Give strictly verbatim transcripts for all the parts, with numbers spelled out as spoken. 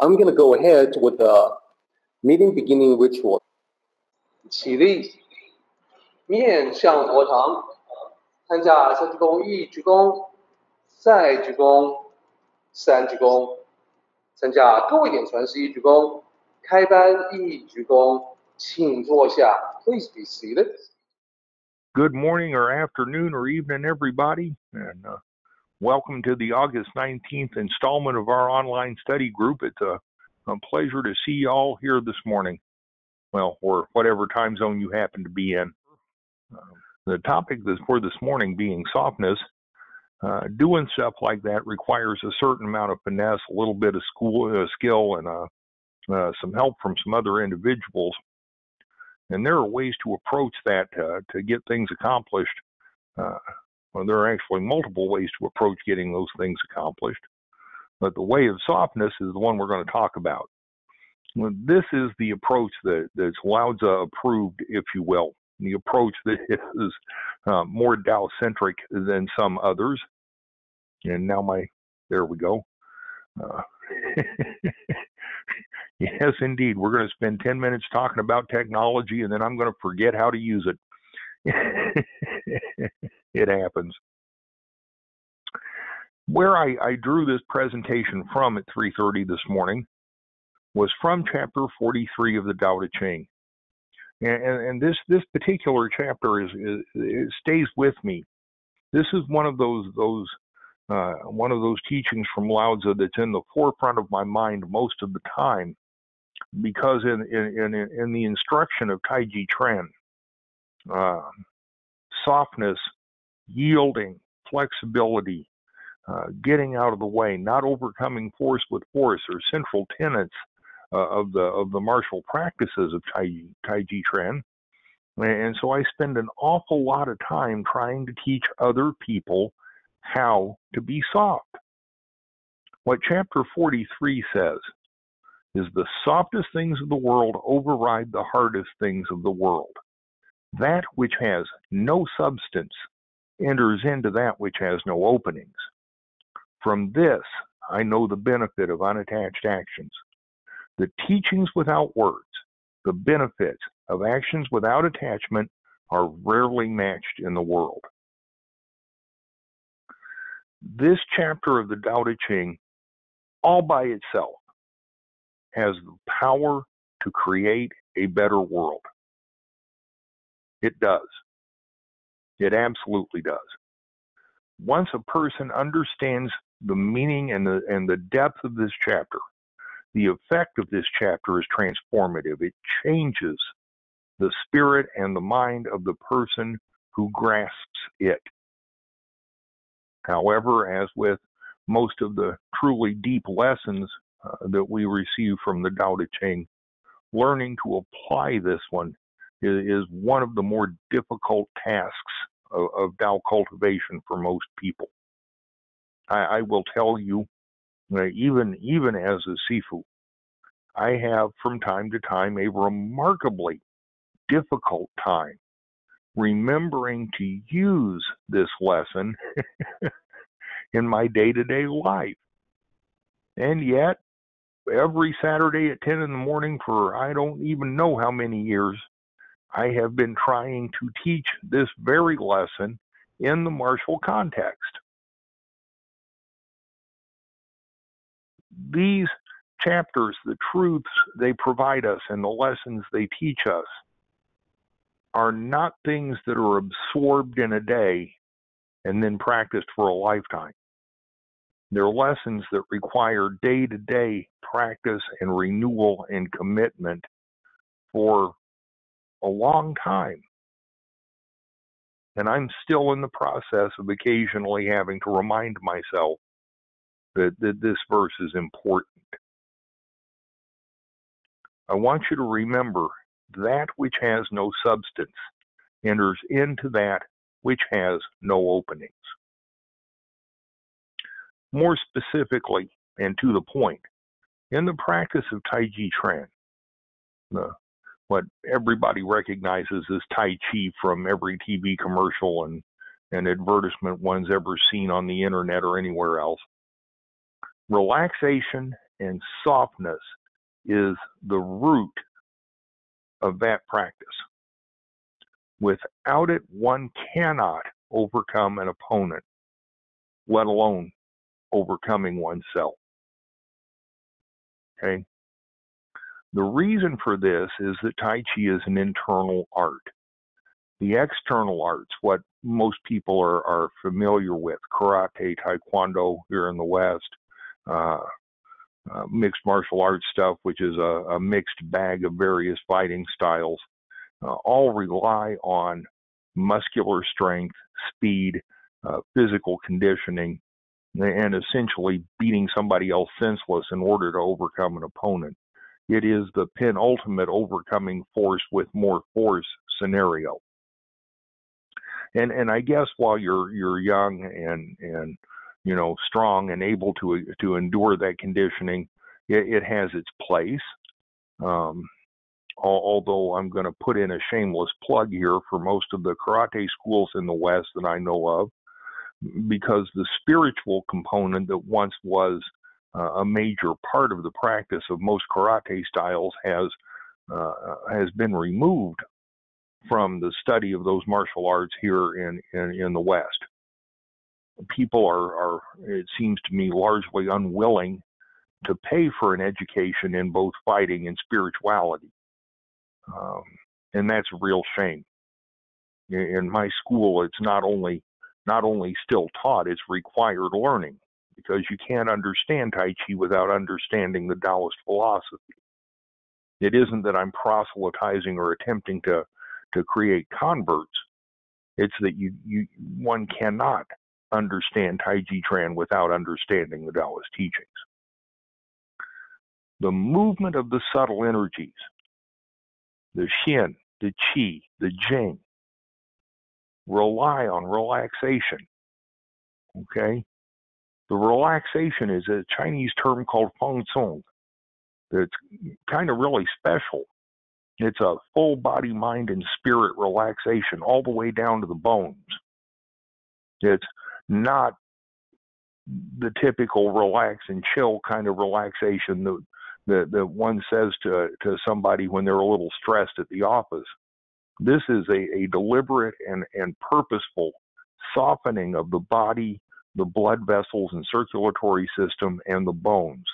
I'm going to go ahead with the meeting beginning ritual. 起立，面向佛堂，参加三鞠躬，一鞠躬，再鞠躬，三鞠躬，参加多一点传世一鞠躬，开班一鞠躬，请坐下。Please be seated. Good morning or afternoon or evening, everybody, and uh, welcome to the August nineteenth installment of our online study group. It's a, a pleasure to see you all here this morning, well, or whatever time zone you happen to be in. Uh, the topic that's for this morning being softness, uh, doing stuff like that requires a certain amount of finesse, a little bit of school, uh, skill, and uh, uh, some help from some other individuals. And there are ways to approach that uh, to get things accomplished. Uh, well, there are actually multiple ways to approach getting those things accomplished. But the way of softness is the one we're going to talk about. Well, this is the approach that, that's Laozi approved, if you will, the approach that is uh, more Tao-centric than some others. And now my, there we go. Uh, Yes, indeed. We're going to spend ten minutes talking about technology, and then I'm going to forget how to use it. It happens. Where I, I drew this presentation from at three thirty this morning was from chapter forty-three of the Tao Te Ching. And, and this, this particular chapter is, is it stays with me. This is one of those, those uh, one of those teachings from Laozi that's in the forefront of my mind most of the time. Because in, in, in, in the instruction of Tai Chi Chuan, uh, softness, yielding, flexibility, uh, getting out of the way, not overcoming force with force are central tenets uh, of the of the martial practices of Tai Chi, Tai Chi Chuan. And so I spend an awful lot of time trying to teach other people how to be soft. What chapter forty-three says is the softest things of the world override the hardest things of the world. That which has no substance enters into that which has no openings. From this, I know the benefit of unattached actions. The teachings without words, the benefits of actions without attachment are rarely matched in the world. This chapter of the Tao Te Ching, all by itself, has the power to create a better world. It does. It absolutely does. Once a person understands the meaning and the, and the depth of this chapter, the effect of this chapter is transformative. It changes the spirit and the mind of the person who grasps it. However, as with most of the truly deep lessons Uh, that we receive from the Tao Te Ching, learning to apply this one is, is one of the more difficult tasks of, of Tao cultivation for most people. I, I will tell you, uh, even, even as a Sifu, I have from time to time a remarkably difficult time remembering to use this lesson in my day-to-day life. And yet, every Saturday at ten in the morning for I don't even know how many years, I have been trying to teach this very lesson in the martial context. These chapters, the truths they provide us and the lessons they teach us, are not things that are absorbed in a day and then practiced for a lifetime. They're lessons that require day-to-day practice and renewal and commitment for a long time. And I'm still in the process of occasionally having to remind myself that, that this verse is important. I want you to remember that which has no substance enters into that which has no openings. More specifically, and to the point, in the practice of Tai Chi Chuan, the, what everybody recognizes as Tai Chi from every T V commercial and, and advertisement one's ever seen on the internet or anywhere else, relaxation and softness is the root of that practice. Without it, one cannot overcome an opponent, let alone overcoming oneself. Okay? The reason for this is that Tai Chi is an internal art. The external arts, what most people are, are familiar with, karate, taekwondo here in the West, uh, uh, mixed martial arts stuff, which is a, a mixed bag of various fighting styles, uh, all rely on muscular strength, speed, uh, physical conditioning, and essentially beating somebody else senseless in order to overcome an opponent. It is the penultimate overcoming force with more force scenario. And and I guess while you're you're young and and you know strong and able to to endure that conditioning, it, it has its place. Um, although I'm going to put in a shameless plug here for most of the karate schools in the West that I know of, because the spiritual component that once was uh, a major part of the practice of most karate styles has uh, has been removed from the study of those martial arts here in, in, in the West. People are, are, it seems to me, largely unwilling to pay for an education in both fighting and spirituality. Um, and that's a real shame. In, in my school, it's not only, not only still taught, it's required learning, because you can't understand Tai Chi without understanding the Taoist philosophy. It isn't that I'm proselytizing or attempting to to create converts. It's that you, you one cannot understand Tai Chi Chuan without understanding the Taoist teachings. The movement of the subtle energies, the Xin, the Qi, the Jing, rely on relaxation. Okay? The relaxation is a Chinese term called feng song that's kind of really special. It's a full body, mind, and spirit relaxation all the way down to the bones. It's not the typical relax and chill kind of relaxation that, that, that one says to, to somebody when they're a little stressed at the office. This is a, a deliberate and, and purposeful softening of the body, the blood vessels and circulatory system, and the bones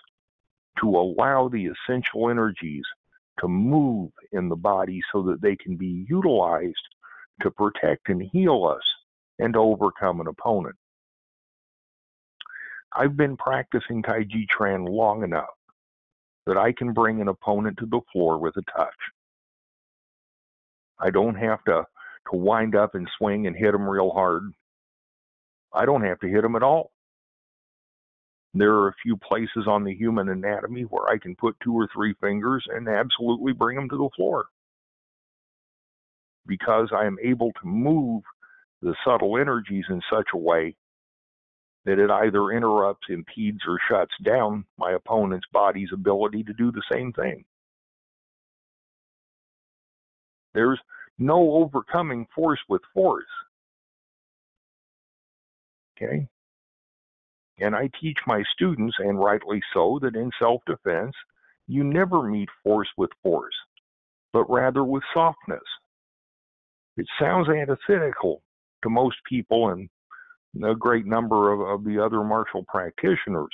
to allow the essential energies to move in the body so that they can be utilized to protect and heal us and to overcome an opponent. I've been practicing Tai Chi Chuan long enough that I can bring an opponent to the floor with a touch. I don't have to, to wind up and swing and hit them real hard. I don't have to hit them at all. There are a few places on the human anatomy where I can put two or three fingers and absolutely bring them to the floor, because I am able to move the subtle energies in such a way that it either interrupts, impedes, or shuts down my opponent's body's ability to do the same thing. There's no overcoming force with force. Okay? And I teach my students, and rightly so, that in self-defense, you never meet force with force, but rather with softness. It sounds antithetical to most people and a great number of, of the other martial practitioners,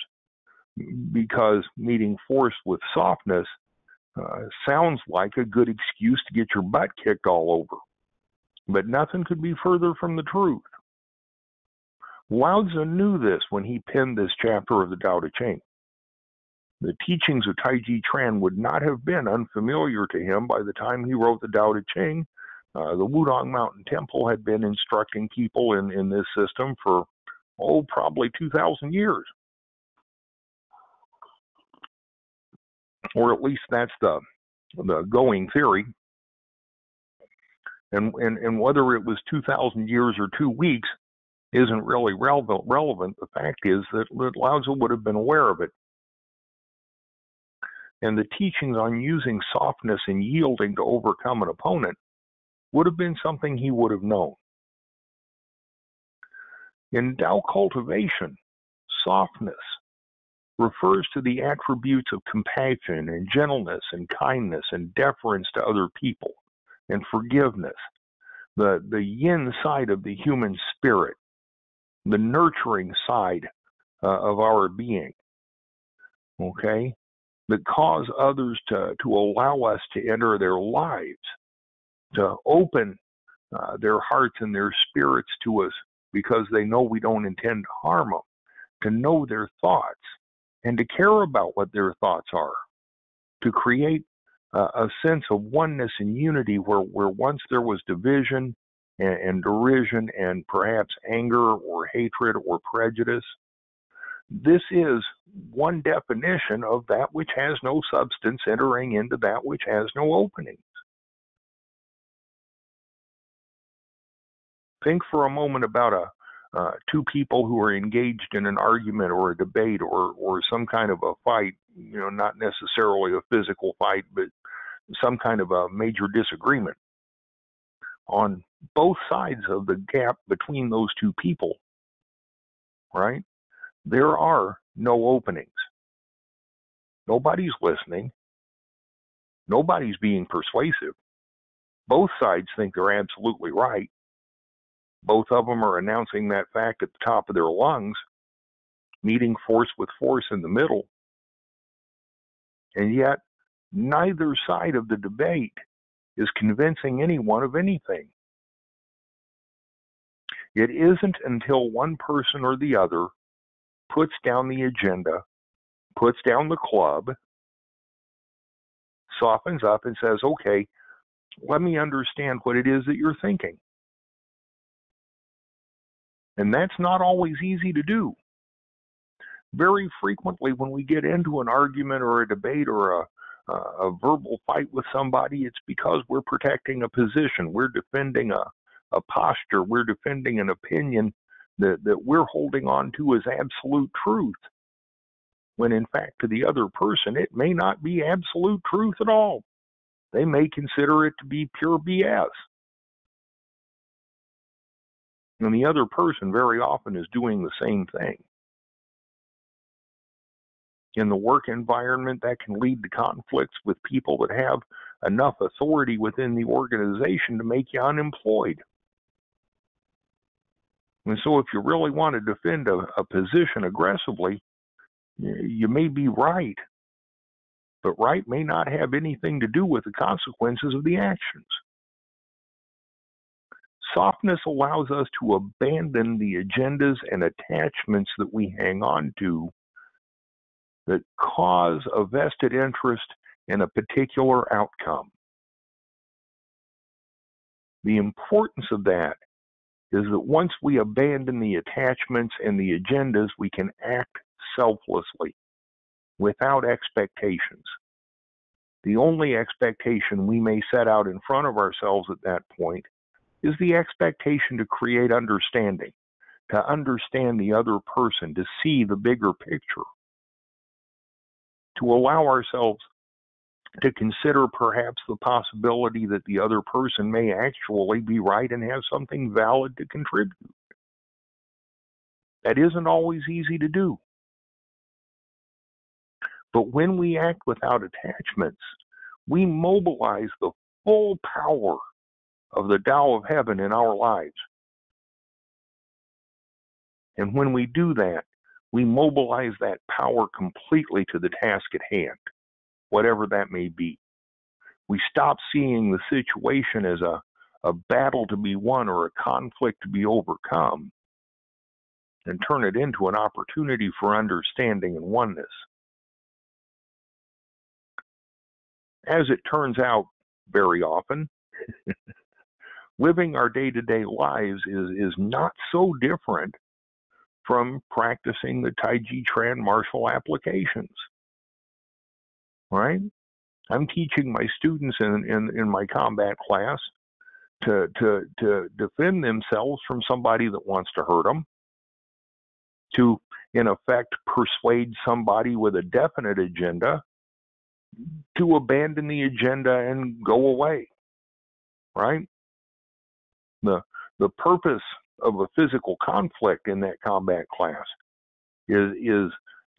because meeting force with softness uh, sounds like a good excuse to get your butt kicked all over. But nothing could be further from the truth. Laozi knew this when he penned this chapter of the Tao Te Ching. The teachings of Tai Chi Chuan would not have been unfamiliar to him by the time he wrote the Tao Te Ching. Uh, the Wudong Mountain Temple had been instructing people in, in this system for, oh, probably two thousand years. Or at least that's the, the going theory. And, and, and whether it was two thousand years or two weeks, isn't really relevant. The fact is that Laozi would have been aware of it. And the teachings on using softness and yielding to overcome an opponent would have been something he would have known. In Tao cultivation, softness refers to the attributes of compassion and gentleness and kindness and deference to other people and forgiveness, the, the yin side of the human spirit, the nurturing side uh, of our being, okay, that cause others to, to allow us to enter their lives, to open uh, their hearts and their spirits to us because they know we don't intend to harm them, to know their thoughts and to care about what their thoughts are, to create uh, a sense of oneness and unity where, where once there was division and, and derision and perhaps anger or hatred or prejudice. This is one definition of that which has no substance entering into that which has no openings. Think for a moment about a Uh, two people who are engaged in an argument or a debate or or some kind of a fight, you know, not necessarily a physical fight, but some kind of a major disagreement. On both sides of the gap between those two people, right, there are no openings. Nobody's listening. Nobody's being persuasive. Both sides think they're absolutely right. Both of them are announcing that fact at the top of their lungs, meeting force with force in the middle. And yet, neither side of the debate is convincing anyone of anything. It isn't until one person or the other puts down the agenda, puts down the club, softens up and says, okay, let me understand what it is that you're thinking. And that's not always easy to do. Very frequently when we get into an argument or a debate or a, a verbal fight with somebody, it's because we're protecting a position, we're defending a, a posture, we're defending an opinion that, that we're holding on to as absolute truth, when in fact to the other person it may not be absolute truth at all. They may consider it to be pure B S. And the other person very often is doing the same thing. In the work environment, that can lead to conflicts with people that have enough authority within the organization to make you unemployed. And so if you really want to defend a, a position aggressively, you may be right, but right may not have anything to do with the consequences of the actions. Softness allows us to abandon the agendas and attachments that we hang on to that cause a vested interest in a particular outcome. The importance of that is that once we abandon the attachments and the agendas, we can act selflessly, without expectations. The only expectation we may set out in front of ourselves at that point is the expectation to create understanding, to understand the other person, to see the bigger picture, to allow ourselves to consider perhaps the possibility that the other person may actually be right and have something valid to contribute. That isn't always easy to do. But when we act without attachments, we mobilize the full power of the Tao of Heaven in our lives. And when we do that, we mobilize that power completely to the task at hand, whatever that may be. We stop seeing the situation as a, a battle to be won or a conflict to be overcome, and turn it into an opportunity for understanding and oneness. As it turns out, very often, living our day-to-day lives is, is not so different from practicing the Tai Chi Chuan martial applications, right? I'm teaching my students in, in, in my combat class to, to, to defend themselves from somebody that wants to hurt them, to, in effect, persuade somebody with a definite agenda to abandon the agenda and go away, right? The, the purpose of a physical conflict in that combat class is, is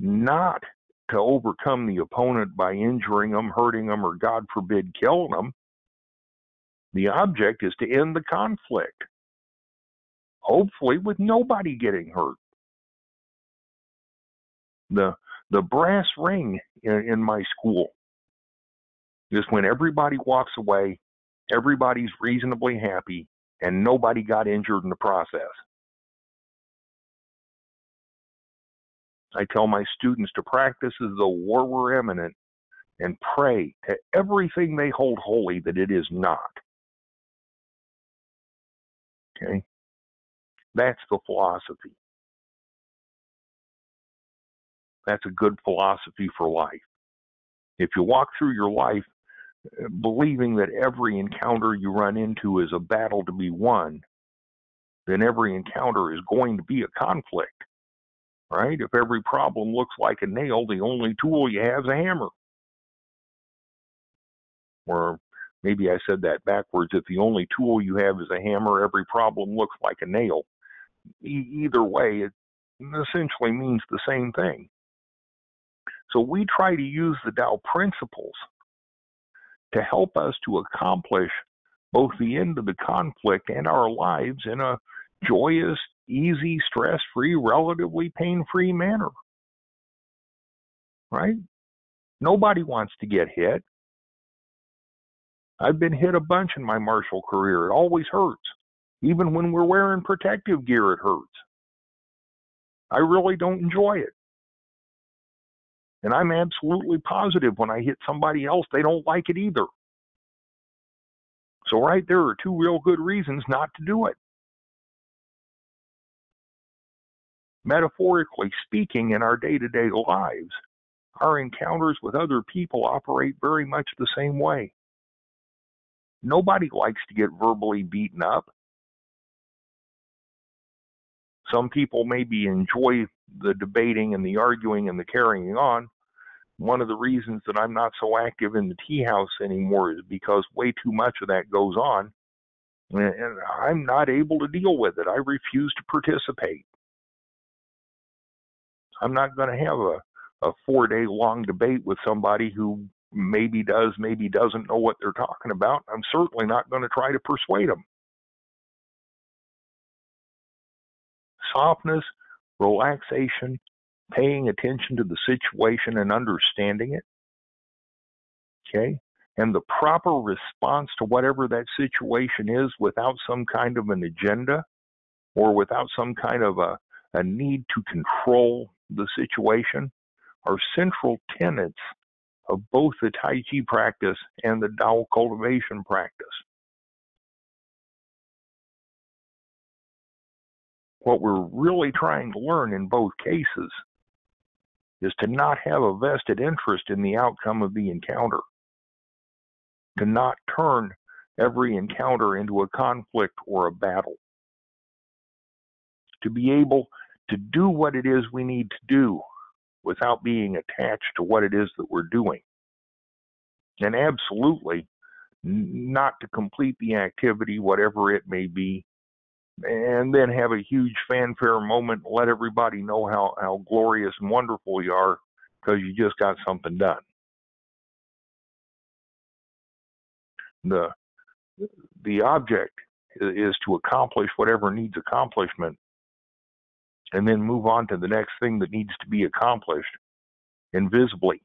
not to overcome the opponent by injuring them, hurting them, or God forbid, killing them. The object is to end the conflict, hopefully with nobody getting hurt. The, the brass ring in, in my school is when everybody walks away, everybody's reasonably happy, and nobody got injured in the process. I tell my students to practice as though war were imminent and pray to everything they hold holy that it is not. Okay? That's the philosophy. That's a good philosophy for life. If you walk through your life believing that every encounter you run into is a battle to be won, then every encounter is going to be a conflict. Right? If every problem looks like a nail, the only tool you have is a hammer. Or maybe I said that backwards. If the only tool you have is a hammer, every problem looks like a nail. E- either way, it essentially means the same thing. So we try to use the Tao principles to help us to accomplish both the end of the conflict and our lives in a joyous, easy, stress-free, relatively pain-free manner. Right? Nobody wants to get hit. I've been hit a bunch in my martial career. It always hurts. Even when we're wearing protective gear, it hurts. I really don't enjoy it. And I'm absolutely positive when I hit somebody else, they don't like it either. So right there are two real good reasons not to do it. Metaphorically speaking, in our day-to-day lives, our encounters with other people operate very much the same way. Nobody likes to get verbally beaten up. Some people maybe enjoy the debating and the arguing and the carrying on. One of the reasons that I'm not so active in the tea house anymore is because way too much of that goes on, and I'm not able to deal with it. I refuse to participate. I'm not going to have a, a four-day long debate with somebody who maybe does, maybe doesn't know what they're talking about. I'm certainly not going to try to persuade them. Softness, relaxation, paying attention to the situation and understanding it, okay? And the proper response to whatever that situation is without some kind of an agenda or without some kind of a, a need to control the situation are central tenets of both the Tai Chi practice and the Tao cultivation practice. What we're really trying to learn in both cases is to not have a vested interest in the outcome of the encounter, to not turn every encounter into a conflict or a battle, to be able to do what it is we need to do without being attached to what it is that we're doing, and absolutely not to complete the activity, whatever it may be, and then have a huge fanfare moment, let everybody know how, how glorious and wonderful you are because you just got something done. The, the object is to accomplish whatever needs accomplishment and then move on to the next thing that needs to be accomplished invisibly.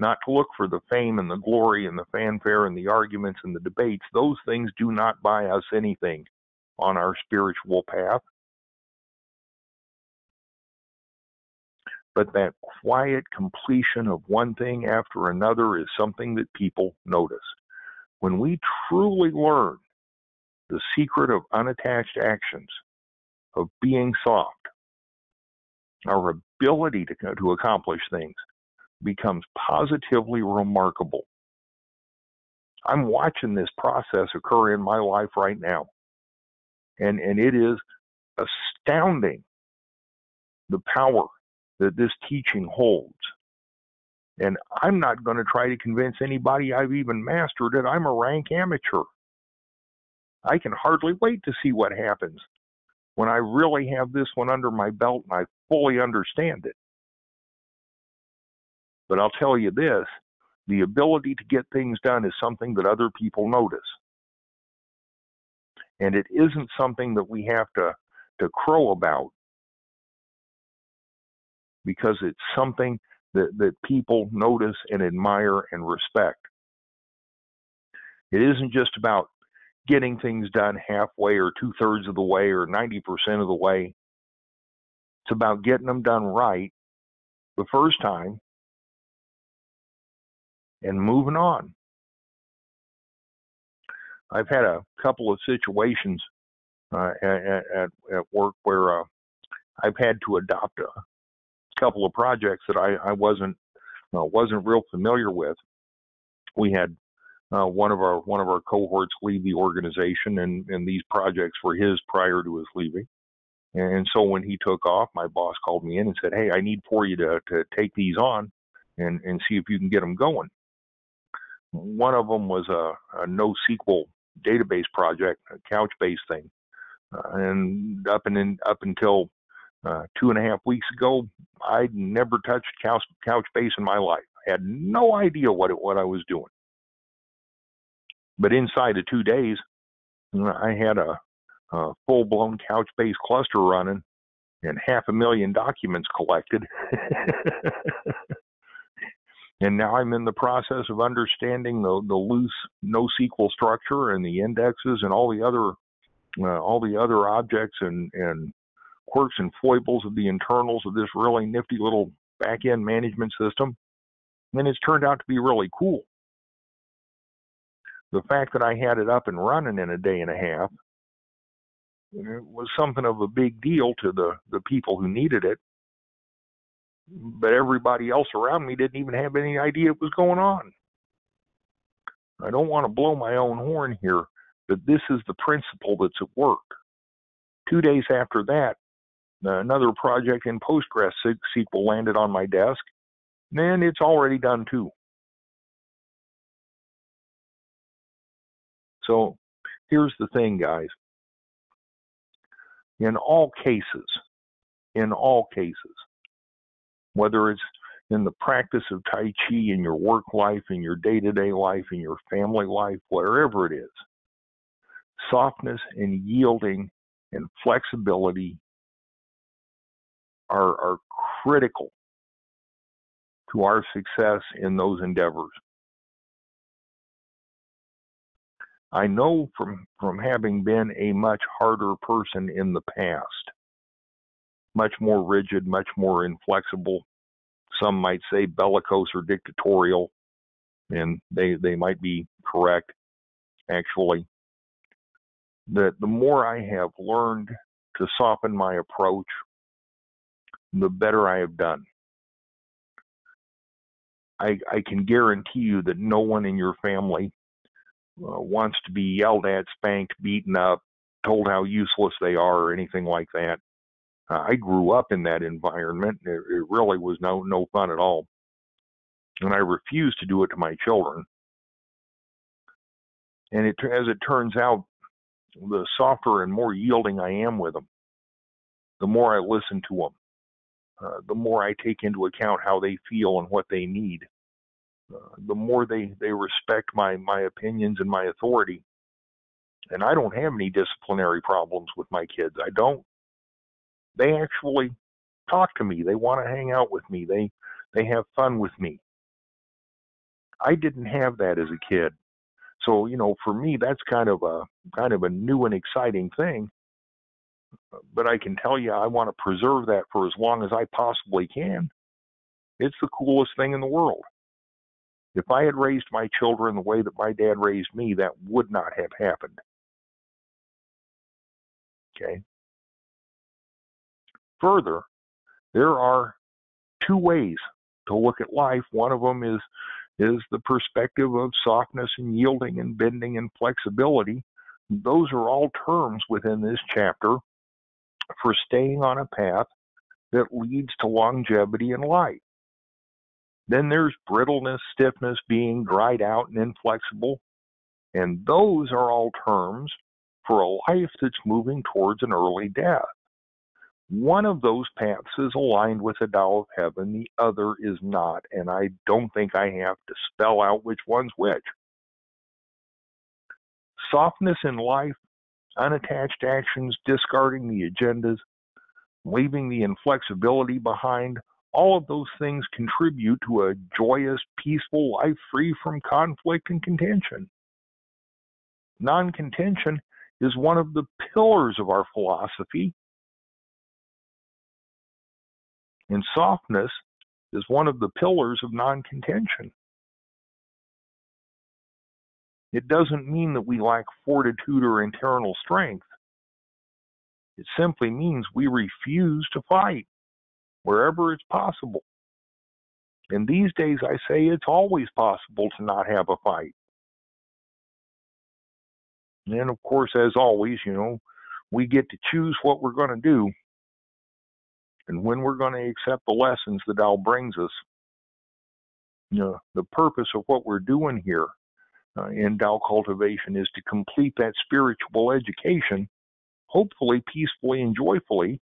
Not to look for the fame and the glory and the fanfare and the arguments and the debates. Those things do not buy us anything on our spiritual path. But that quiet completion of one thing after another is something that people notice. When we truly learn the secret of unattached actions, of being soft, our ability to, to accomplish things, becomes positively remarkable. I'm watching this process occur in my life right now, and, and it is astounding the power that this teaching holds. And I'm not going to try to convince anybody I've even mastered it. I'm a rank amateur. I can hardly wait to see what happens when I really have this one under my belt and I fully understand it. But I'll tell you this, the ability to get things done is something that other people notice. And it isn't something that we have to, to crow about, because it's something that, that people notice and admire and respect. It isn't just about getting things done halfway or two-thirds of the way or ninety percent of the way. It's about getting them done right the first time and moving on. I've had a couple of situations uh, at, at, at work where uh, I've had to adopt a couple of projects that I, I wasn't uh, wasn't real familiar with. We had uh, one of our one of our cohorts leave the organization, and and these projects were his prior to his leaving. And so when he took off, my boss called me in and said, "Hey, I need for you to to take these on and and see if you can get them going." One of them was a, a NoSQL database project, a Couchbase thing, uh, and up and in, up until uh, two and a half weeks ago, I'd never touched couch, Couchbase in my life. I had no idea what it, what I was doing. But inside of two days, I had a, a full-blown Couchbase cluster running and half a million documents collected. And now I'm in the process of understanding the, the loose NoSQL structure and the indexes and all the other uh, all the other objects and, and quirks and foibles of the internals of this really nifty little back-end management system. And it's turned out to be really cool. The fact that I had it up and running in a day and a half, it was something of a big deal to the, the people who needed it. But everybody else around me didn't even have any idea what was going on. I don't want to blow my own horn here, but this is the principle that's at work. Two days after that, another project in Postgres S Q L landed on my desk, and it's already done too. So here's the thing, guys. In all cases, in all cases, whether it's in the practice of Tai Chi, in your work life, in your day-to-day life, in your family life, wherever it is, softness and yielding and flexibility are, are critical to our success in those endeavors. I know from, from having been a much harder person in the past, much more rigid, much more inflexible. Some might say bellicose or dictatorial, and they, they might be correct, actually. That the more I have learned to soften my approach, the better I have done. I, I can guarantee you that no one in your family uh, wants to be yelled at, spanked, beaten up, told how useless they are, or anything like that. I grew up in that environment. It, it really was no, no fun at all. And I refuse to do it to my children. And it, as it turns out, the softer and more yielding I am with them, the more I listen to them, uh, the more I take into account how they feel and what they need, uh, the more they, they respect my, my opinions and my authority. And I don't have any disciplinary problems with my kids. I don't. They actually talk to me. They want to hang out with me. They they have fun with me. I didn't have that as a kid, so you know, for me, that's kind of a kind of a new and exciting thing. But I can tell you, I want to preserve that for as long as I possibly can. It's the coolest thing in the world. If I had raised my children the way that my dad raised me, that would not have happened. Okay. Further, there are two ways to look at life. One of them is, is the perspective of softness and yielding and bending and flexibility. Those are all terms within this chapter for staying on a path that leads to longevity in life. Then there's brittleness, stiffness, being dried out and inflexible. And those are all terms for a life that's moving towards an early death. One of those paths is aligned with the Tao of Heaven, the other is not, and I don't think I have to spell out which one's which. Softness in life, unattached actions, discarding the agendas, leaving the inflexibility behind, all of those things contribute to a joyous, peaceful life free from conflict and contention. Non-contention is one of the pillars of our philosophy, and softness is one of the pillars of non-contention. It doesn't mean that we lack fortitude or internal strength. It simply means we refuse to fight wherever it's possible. And these days I say it's always possible to not have a fight. And of course, as always, you know, we get to choose what we're going to do and when we're going to accept the lessons the Tao brings us. You know, the purpose of what we're doing here uh, in Tao cultivation is to complete that spiritual education, hopefully peacefully and joyfully.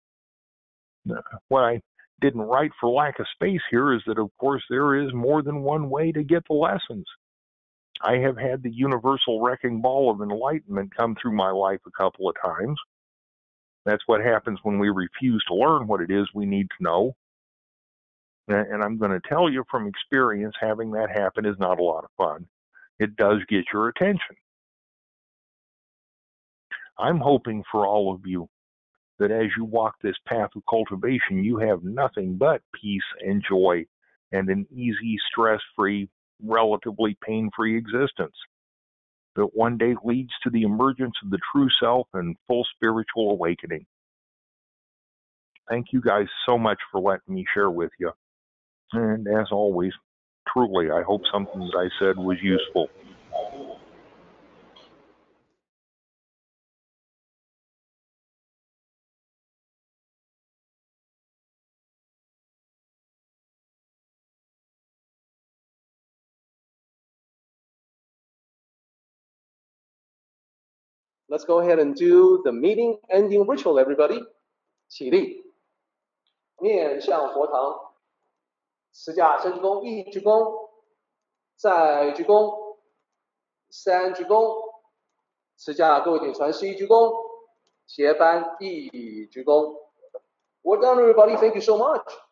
Uh, what I didn't write for lack of space here is that, of course, there is more than one way to get the lessons. I have had the universal wrecking ball of enlightenment come through my life a couple of times. That's what happens when we refuse to learn what it is we need to know. And I'm going to tell you from experience, having that happen is not a lot of fun. It does get your attention. I'm hoping for all of you that as you walk this path of cultivation, you have nothing but peace and joy and an easy, stress-free, relatively pain-free existence that one day leads to the emergence of the true self and full spiritual awakening. Thank you guys so much for letting me share with you. And as always, truly, I hope something that I said was useful. Let's go ahead and do the meeting ending ritual, everybody. 起立，面向佛堂，十架深鞠躬，一鞠躬，再鞠躬，三鞠躬，十架各位顶传十一鞠躬，斜班一鞠躬。Well done, everybody. Thank you so much.